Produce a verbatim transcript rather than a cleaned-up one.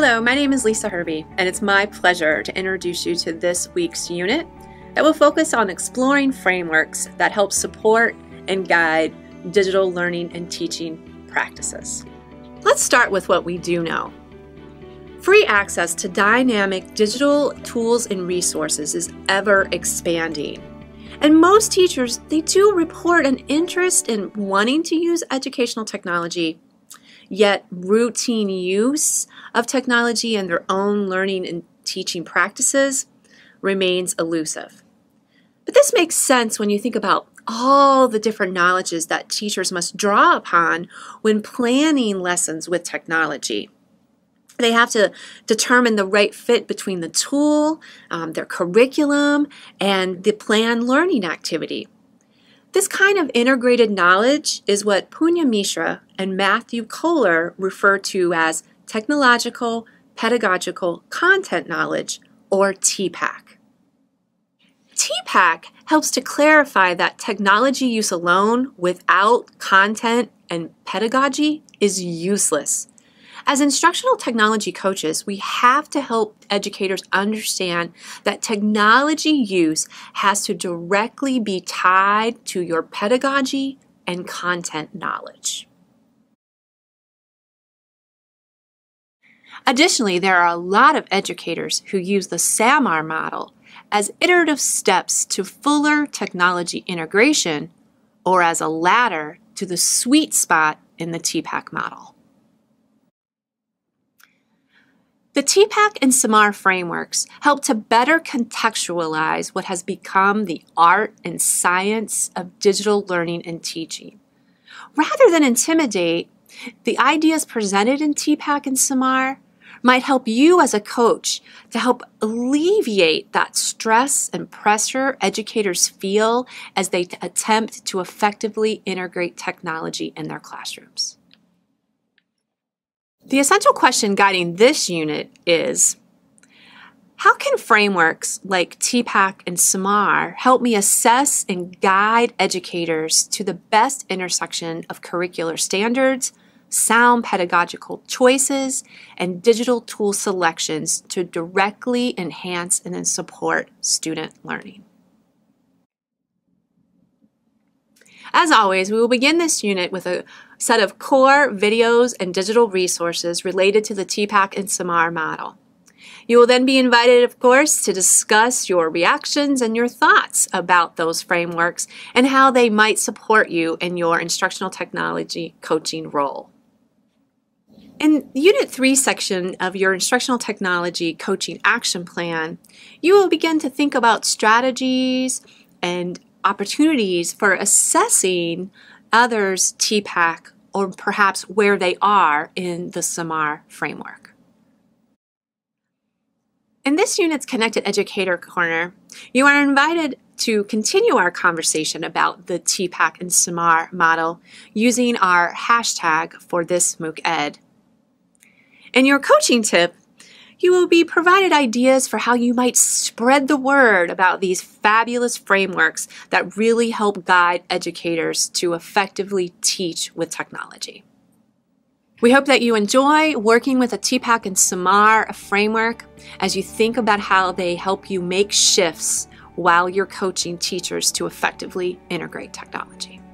Hello, my name is Lisa Herbie, and it's my pleasure to introduce you to this week's unit that will focus on exploring frameworks that help support and guide digital learning and teaching practices. Let's start with what we do know. Free access to dynamic digital tools and resources is ever expanding. And most teachers, they do report an interest in wanting to use educational technology, yet routine use of technology in their own learning and teaching practices remains elusive. But this makes sense when you think about all the different knowledges that teachers must draw upon when planning lessons with technology. They have to determine the right fit between the tool, um, their curriculum, and the planned learning activity. This kind of integrated knowledge is what Punya Mishra and Matthew Kohler refer to as Technological Pedagogical Content Knowledge, or T PACK. T PACK helps to clarify that technology use alone without content and pedagogy is useless. As instructional technology coaches, we have to help educators understand that technology use has to directly be tied to your pedagogy and content knowledge. Additionally, there are a lot of educators who use the S A M R model as iterative steps to fuller technology integration, or as a ladder to the sweet spot in the T PACK model. The T PACK and S A M R frameworks help to better contextualize what has become the art and science of digital learning and teaching. Rather than intimidate, the ideas presented in T PACK and S A M R might help you as a coach to help alleviate that stress and pressure educators feel as they attempt to effectively integrate technology in their classrooms. The essential question guiding this unit is, how can frameworks like T PACK and S A M R help me assess and guide educators to the best intersection of curricular standards, sound pedagogical choices, and digital tool selections to directly enhance and then support student learning? As always, we will begin this unit with a set of core videos and digital resources related to the T PACK and S A M R model. You will then be invited, of course, to discuss your reactions and your thoughts about those frameworks and how they might support you in your instructional technology coaching role. In Unit three section of your Instructional Technology Coaching Action Plan, you will begin to think about strategies and opportunities for assessing others' T PACK, or perhaps where they are in the S A M R framework. In this unit's Connected Educator Corner, you are invited to continue our conversation about the T PACK and S A M R model using our hashtag for this MOOC Ed. In your coaching tip, you will be provided ideas for how you might spread the word about these fabulous frameworks that really help guide educators to effectively teach with technology. We hope that you enjoy working with a T PACK and S A M R framework as you think about how they help you make shifts while you're coaching teachers to effectively integrate technology.